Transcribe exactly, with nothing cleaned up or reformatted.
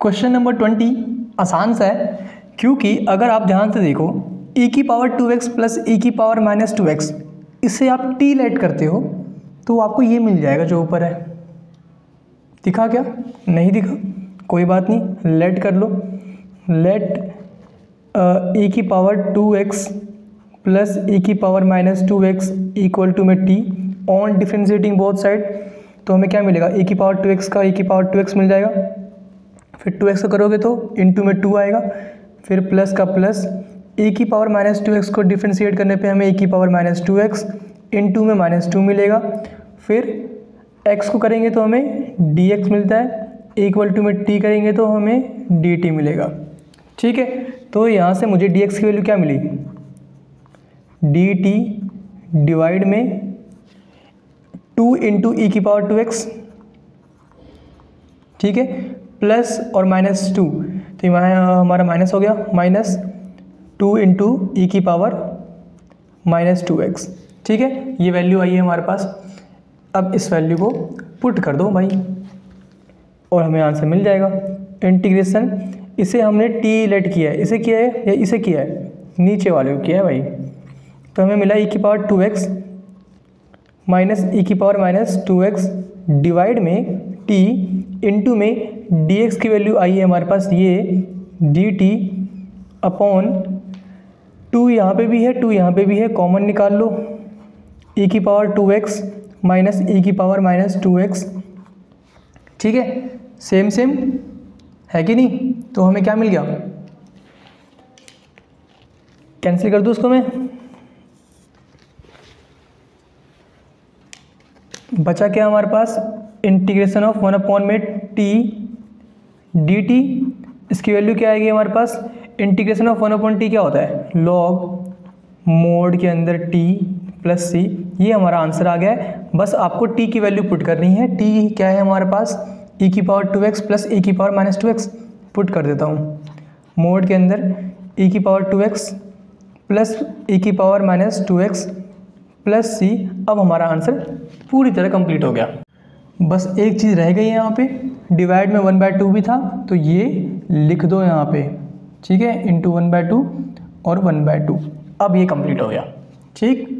Question number twenty आसान सा है, क्योंकि अगर आप ध्यान से देखो e की power two x plus e की पावर माइनस टू एक्स, इससे आप t लेट करते हो तो आपको ये मिल जाएगा जो ऊपर है। दिखा क्या? नहीं दिखा, कोई बात नहीं, लेट कर लो। लेट e की power two x plus e की power minus two x equal to में t on differentiating both side, तो हमें क्या मिलेगा? ए की पावर टू एक्स का ए की पावर टू एक्स मिल जाएगा, फिर टू एक्स का करोगे तो इनटू में टू आएगा, फिर प्लस का प्लस, ए की पावर माइनस टू एक्स को डिफ्रेंशिएट करने पे हमें ए की power minus two x into में माइनस टू मिलेगा, फिर एक्स को करेंगे तो हमें डी एक्स मिलता है, इक्वल टू में टी करेंगे तो हमें डी टी मिलेगा। ठीक है, तो यहाँ से मुझे डी एक्स की वैल्यू क्या मिली? डी टी डिवाइड में टू इंटू ई की पावर टू एक्स, ठीक है, प्लस और माइनस टू, तो यहाँ हमारा माइनस हो गया, माइनस टू इंटू ई की पावर माइनस टू एक्स। ठीक है, ये वैल्यू आई है हमारे पास। अब इस वैल्यू को पुट कर दो भाई और हमें आंसर मिल जाएगा। इंटीग्रेशन, इसे हमने टी लेट किया है, इसे किया है या इसे किया है? नीचे वाले को किया है भाई, तो हमें मिला e की power two x minus e की power minus two x divide में t इंटू में dx की वैल्यू आई है हमारे पास ये dt अपॉन टू, यहाँ पे भी है टू यहाँ पे भी है, कॉमन निकाल लो, e की power two x minus e की पावर माइनस टू एक्स। ठीक है, सेम सेम है कि नहीं? तो हमें क्या मिल गया? कैंसिल कर दूँ उसको मैं, बचा क्या हमारे पास? इंटीग्रेशन ऑफ वन अपॉन में टी डी टी, इसकी वैल्यू क्या आएगी हमारे पास? Integration of one upon t क्या होता है? लॉग मोड के अंदर टी प्लस सी, ये हमारा आंसर आ गया है। बस आपको टी की वैल्यू पुट करनी है। टी क्या है हमारे पास? ई की power two x plus e की power minus two x, put कर देता हूँ मोड के अंदर ई की power two x plus e की power minus two x plus c. अब हमारा आंसर पूरी तरह कंप्लीट हो गया। बस एक चीज़ रह गई है यहाँ पे, डिवाइड में वन बाय टू भी था तो ये लिख दो यहाँ पे, ठीक है, इंटू वन बाय टू और वन बाय टू। अब ये कंप्लीट हो गया। ठीक।